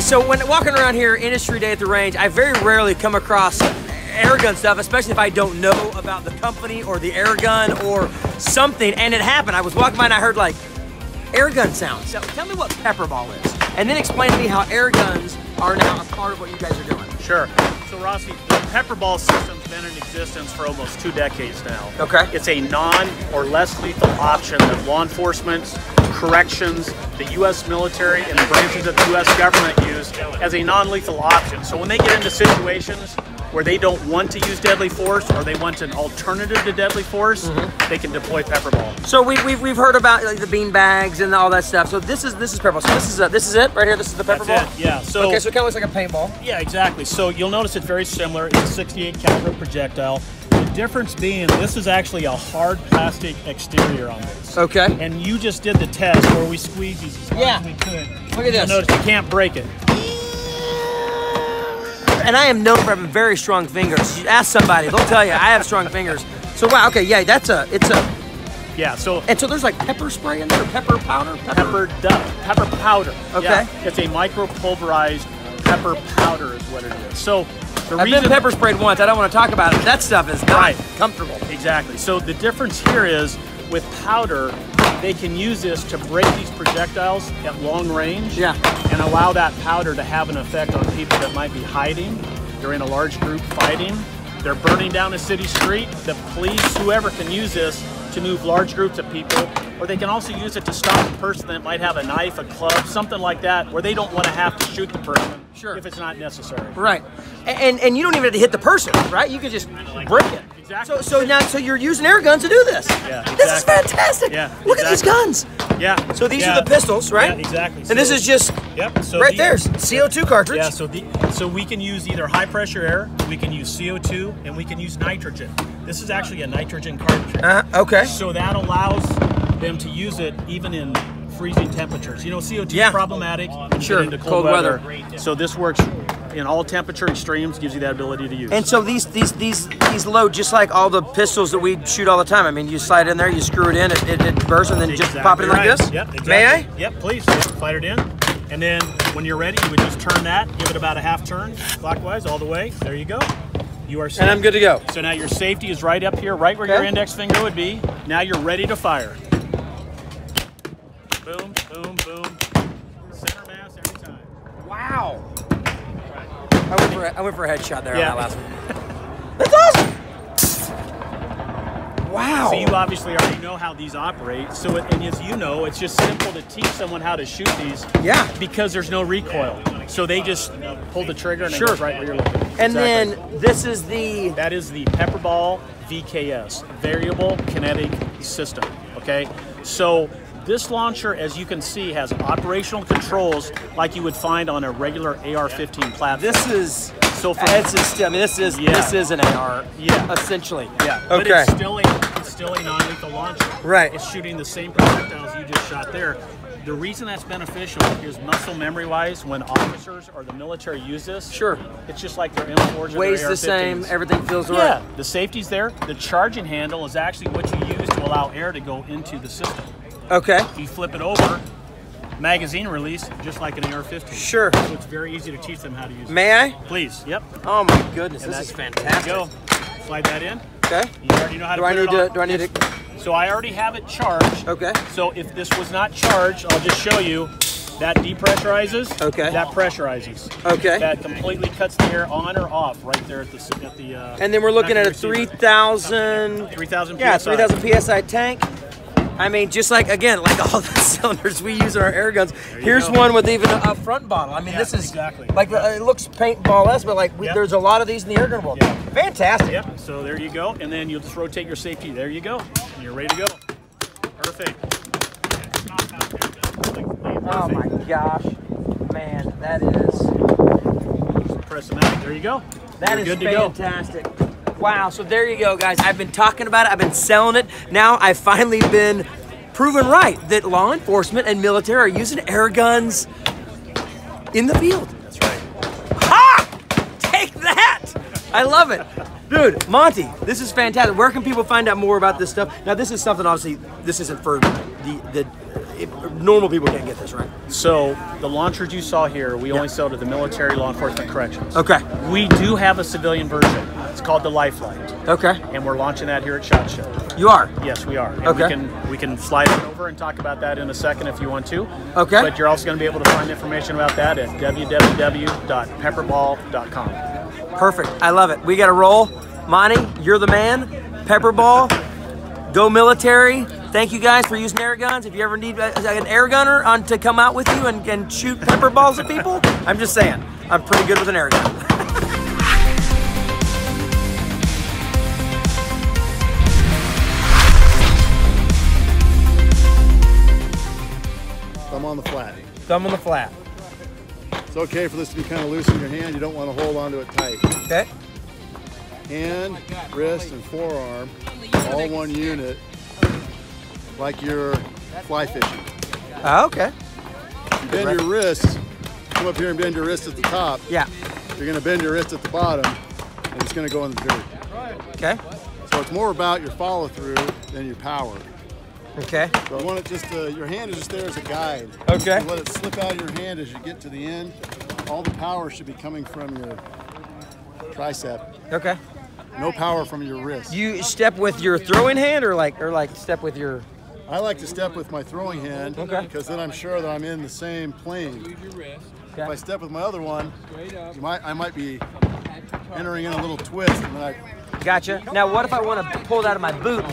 guys, so when walking around here, industry day at the range, I very rarely come across airgun stuff, especially if I don't know about the company or the airgun or something. And it happened. I was walking by and I heard like airgun sounds. So tell me what Pepperball is, and then explain to me how airguns are now a part of what you guys are doing. Sure. So Rossi, the Pepperball system's been in existence for almost 2 decades now. Okay. It's a non or less lethal option that law enforcement, corrections, the U.S. military, and the branches of the U.S. government use as a non-lethal option. So when they get into situations where they don't want to use deadly force or they want an alternative to deadly force, they can deploy Pepperball. So we've heard about like the bean bags and all that stuff. So this is Pepperball. So this is it right here. This is the Pepperball. That's it, yeah. So okay, so it kind of looks like a paintball. Yeah, exactly. So you'll notice it's very similar. It's a 68 caliber projectile. The difference being this is actually a hard plastic exterior on this. Okay. And you just did the test where we squeezed these as hard as we could. Look at this. Notice you can't break it. And I am known for having very strong fingers. You ask somebody, they'll tell you I have strong fingers. So wow, okay, yeah, yeah, so there's like pepper spray in there, pepper powder, pepper powder. Okay, yeah, it's a micro pulverized pepper powder is what it is. So the I've been pepper sprayed once. I don't want to talk about it. That stuff is not comfortable. Exactly. So the difference here is with powder, they can use this to break these projectiles at long range and allow that powder to have an effect on people that might be hiding. They're in a large group fighting. They're burning down a city street. The police, whoever, can use this to move large groups of people, or they can also use it to stop a person that might have a knife, a club, something like that, where they don't want to have to shoot the person if it's not necessary. Right. And you don't even have to hit the person, right? You can just break it. Exactly. So you're using air guns to do this. Yeah, exactly. This is fantastic. Yeah, exactly. Look at these guns. Yeah. So these are the pistols, right? Yeah, exactly. So, and this is just there's CO2 cartridge. Yeah. So we can use either high pressure air, we can use CO2, and we can use nitrogen. This is actually a nitrogen cartridge. Okay. So that allows them to use it even in freezing temperatures. You know, CO2 is problematic. Sure. Into cold weather. So this works in all temperature extremes, gives you that ability to use. And so these load just like all the pistols that we shoot all the time. I mean, you slide in there, you screw it in, it bursts, and then just pop it in like this? Yep, exactly. May I? Yep, please. Slide it in. And then when you're ready, you would just turn that, give it about a half turn, clockwise, all the way. There you go. You are safe. And I'm good to go. So now your safety is right up here, right where your index finger would be. Now you're ready to fire. Boom, boom, boom. Center mass every time. Wow. I went for a headshot there on that last one. That's awesome! Wow. So you obviously already know how these operate. So, and as you know, it's just simple to teach someone how to shoot these. Yeah. Because there's no recoil. So they just pull the trigger and it goes right where you're looking. And then this is the... That is the Pepperball VKS, Variable Kinetic System, okay? So this launcher, as you can see, has operational controls like you would find on a regular AR-15 platform. This is this is an AR, essentially. Yeah. Okay. But it's still a non-lethal launcher. Right. It's shooting the same projectiles you just shot there. The reason that's beneficial is muscle memory-wise. When officers or the military use this, it's just like their M4s. Weighs the same. Everything feels right. Yeah. The safety's there. The charging handle is actually what you use to allow air to go into the system. Okay. You flip it over, magazine release, just like an AR-15. Sure. So it's very easy to teach them how to use it. May I? Please. Yep. Oh my goodness, this is fantastic. There you go. Slide that in. Okay. You already know how to do it. Do I need to? So I already have it charged. Okay. So if this was not charged, I'll just show you. That depressurizes. Okay. That pressurizes. Okay. That completely cuts the air on or off right there at the and then we're looking at a 3,000 PSI. Yeah, 3,000 PSI tank. I mean, just like, again, like all the cylinders we use in our air guns. Here's one with even a front bottle. I mean, this is like, it looks paintball-esque, but like there's a lot of these in the air gun world. Yeah. Fantastic. Yep, so there you go. And then you'll just rotate your safety. There you go. And you're ready to go. Perfect. Oh my gosh. Man, that is. Just press them out. There you go. That is fantastic. Wow, so there you go, guys. I've been talking about it. I've been selling it. Now I've finally been proven right that law enforcement and military are using air guns in the field. That's right. Ha! Take that! I love it. Dude, Monty, this is fantastic. Where can people find out more about this stuff? Now, this is something, obviously, this isn't for the normal people can't get this, right? So the launchers you saw here, we only sell to the military, law enforcement, corrections. Okay. We do have a civilian version. It's called the Life Flight. Okay. And we're launching that here at SHOT Show. You are? Yes, we are. And okay. We can slide it over and talk about that in a second if you want to. Okay. But you're also going to be able to find information about that at www.pepperball.com. Perfect. I love it. We got to roll. Monty, you're the man. Pepperball. Go military. Thank you guys for using air guns. If you ever need an air gunner on to come out with you and shoot pepper balls at people, I'm just saying, I'm pretty good with an air gun. Thumb on the flat. Thumb on the flat. It's okay for this to be kind of loose in your hand. You don't want to hold onto it tight. Okay. Hand, wrist, and forearm, all one unit. Like you're fly fishing. Oh, okay. You bend your wrists, come up here and bend your wrist at the top. Yeah. You're gonna bend your wrist at the bottom, and it's gonna go in the dirt. Okay. So it's more about your follow through than your power. Okay. So you want it just, your hand is just there as a guide. Okay. You let it slip out of your hand as you get to the end. All the power should be coming from your tricep. Okay. No power from your wrist. You step with your throwing hand or like step with your... I like to step with my throwing hand because then I'm sure that I'm in the same plane. Okay. If I step with my other one, I might be entering in a little twist. And gotcha. Now what if I want to pull it out of my boot?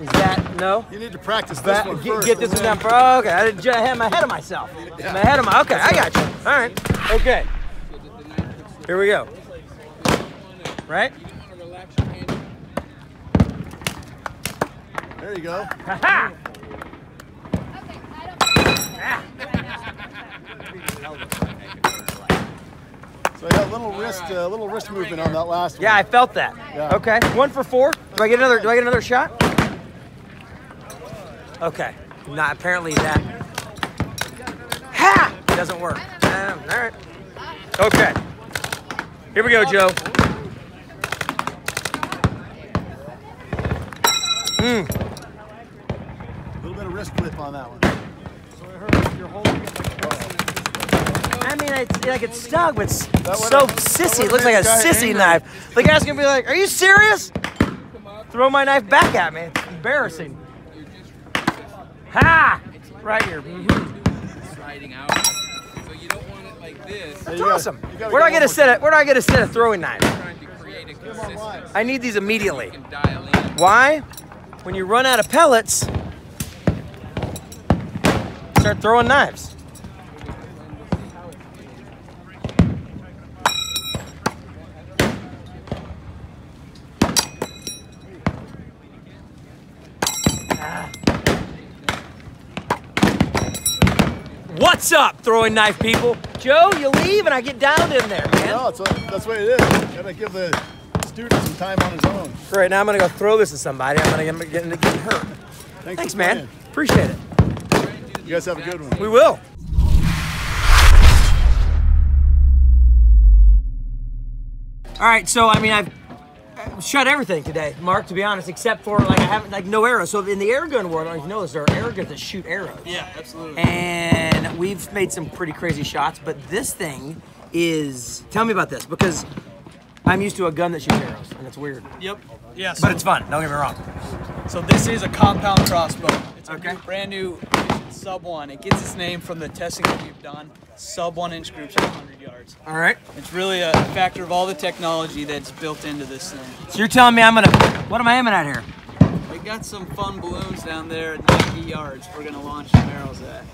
Is that, no? You need to practice that one first. Get this one down. Oh, okay. I had my head of myself. Yeah. I'm ahead of my, okay, I got you. All right. Okay. Here we go. Right? There you go. Ha-ha! So I got little wrist movement on that last one. Yeah, I felt that. Yeah. Okay, 1 for 4. Do I get another shot? Okay. Not apparently that. Ha! It doesn't work. All right. Okay. Here we go, Joe. Mm. Wrist clip on that one. So it hurts. You're holding it like, I mean, it's like it's stuck, but it's so sissy. It looks like a sissy knife. The guy's gonna be like, "Are you serious? Throw my knife back at me." It's embarrassing. Ha! Right here. Sliding out. So you don't want it like this. That's awesome. Where do I get to set a throwing knife? I need these immediately. Why? When you run out of pellets. Start throwing knives. What's up, throwing knife people? Joe, you leave and I get downed in there, man. No, that's what it is. Gotta give the student some time on his own. Great, now I'm gonna go throw this at somebody. I'm gonna get hurt. Thanks man. Appreciate it. You guys have a good one. We will. All right, so I mean, I've shot everything today, Mark, to be honest, except for like I haven't, like no arrows. So in the airgun world, I don't know if you know this, there are airguns that shoot arrows. Yeah, absolutely. And we've made some pretty crazy shots, but this thing is, tell me about this, because I'm used to a gun that shoots arrows, and it's weird. Yep, yeah. So, but it's fun, don't get me wrong. So this is a compound crossbow. It's a brand new Sub 1. It gets its name from the testing that we've done. Sub 1-inch groups at 100 yards. All right. It's really a factor of all the technology that's built into this thing. So you're telling me I'm going to... What am I aiming at here? We got some fun balloons down there at 90 yards we're going to launch some arrows at.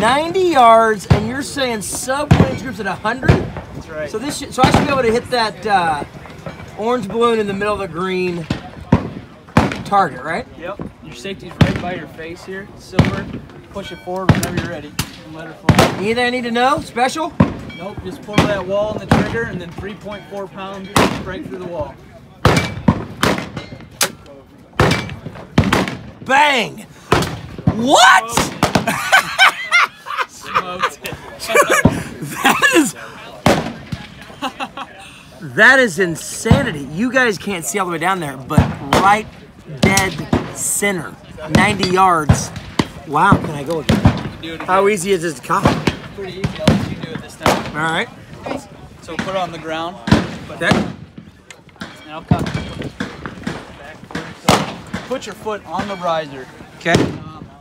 90 yards, and you're saying Sub 1-inch groups at 100? That's right. So this should, so I should be able to hit that orange balloon in the middle of the green target, right? Yep. Your safety's right by your face here. Silver. Push it forward whenever you're ready and let her fly. Anything I need to know? Special? Nope. Just pull that wall and the trigger and then 3.4 pounds break through the wall. Bang! What? Smoked it. That is... that is insanity. You guys can't see all the way down there, but right dead center, 90 yards Wow, can I go again? You can do it again. How easy is this to cop? Pretty easy. I'll let you do it this time. All right. So put it on the ground. Okay. And I'll cop it. Put your foot on the riser. Okay.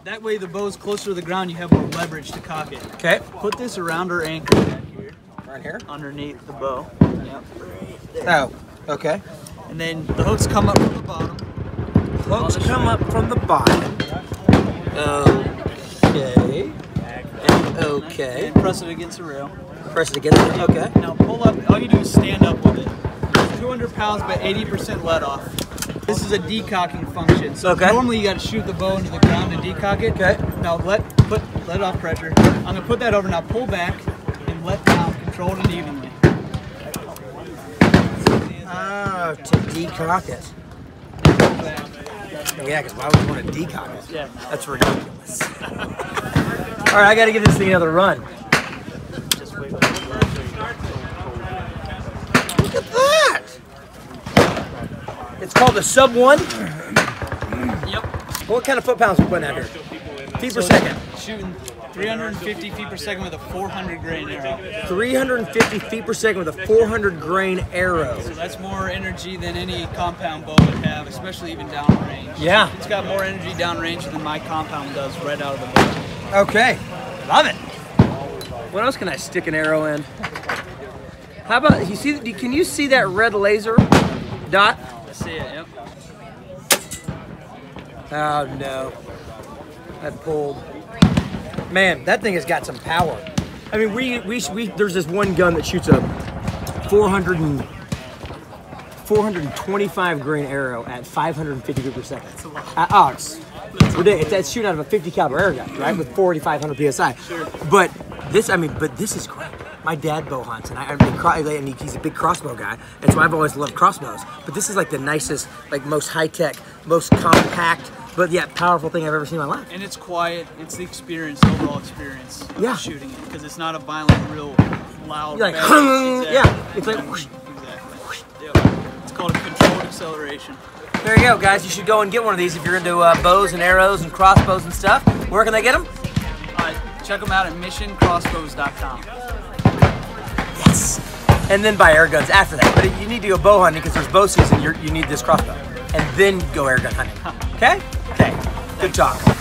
That way the bow's closer to the ground, you have more leverage to cock it. Okay. Put this around our anchor back here. Right here? Underneath the bow. Yep. Oh, okay. And then the hooks come up from the bottom. Hooks come up from the bottom. Okay. And okay. And press it against the rail. Press it against the rail, okay. Now pull up, all you do is stand up with it. 200 pounds, but 80% let off. This is a decocking function. So okay. Normally you got to shoot the bow into the ground to decock it. Okay. Now let off pressure. I'm gonna put that over. Now pull back and let down, control it evenly. Ah, to decock it. Yeah, because why would you want to decock it? Yeah. That's ridiculous. All right, I got to give this thing another run. It's called the Sub 1? Yep. What kind of foot-pounds are we putting out here? Feet per second. Shooting 350 feet per second with a 400-grain arrow. 350 feet per second with a 400-grain arrow. So that's more energy than any compound bow would have, especially even downrange. Yeah. It's got more energy downrange than my compound does right out of the bow. Okay. Love it. What else can I stick an arrow in? How about, you see? Can you see that red laser dot? See it, yep. Oh no, that pulled. Man, that thing has got some power. I mean, there's this one gun that shoots a 425 grain arrow at 550 feet per second. That's a lot. Oh, that's shooting out of a 50 caliber air gun, right? With 4,500 psi. Sure. But this, I mean, but this is crap. My dad bow hunts, and he's a big crossbow guy, and so I've always loved crossbows. But this is like the nicest, like most high-tech, most compact, but yet powerful thing I've ever seen in my life. And it's quiet. It's the experience, the overall experience of shooting it, because it's not a violent, real, loud. Like, exactly. Yeah, it's like. Exactly. Yep. It's called a controlled acceleration. There you go, guys. You should go and get one of these if you're into bows and arrows and crossbows and stuff. Where can they get them? Check them out at missioncrossbows.com. And then buy air guns after that. But you need to go bow hunting because there's bow season. You need this crossbow. And then go air gun hunting. Okay? Okay. Good talk.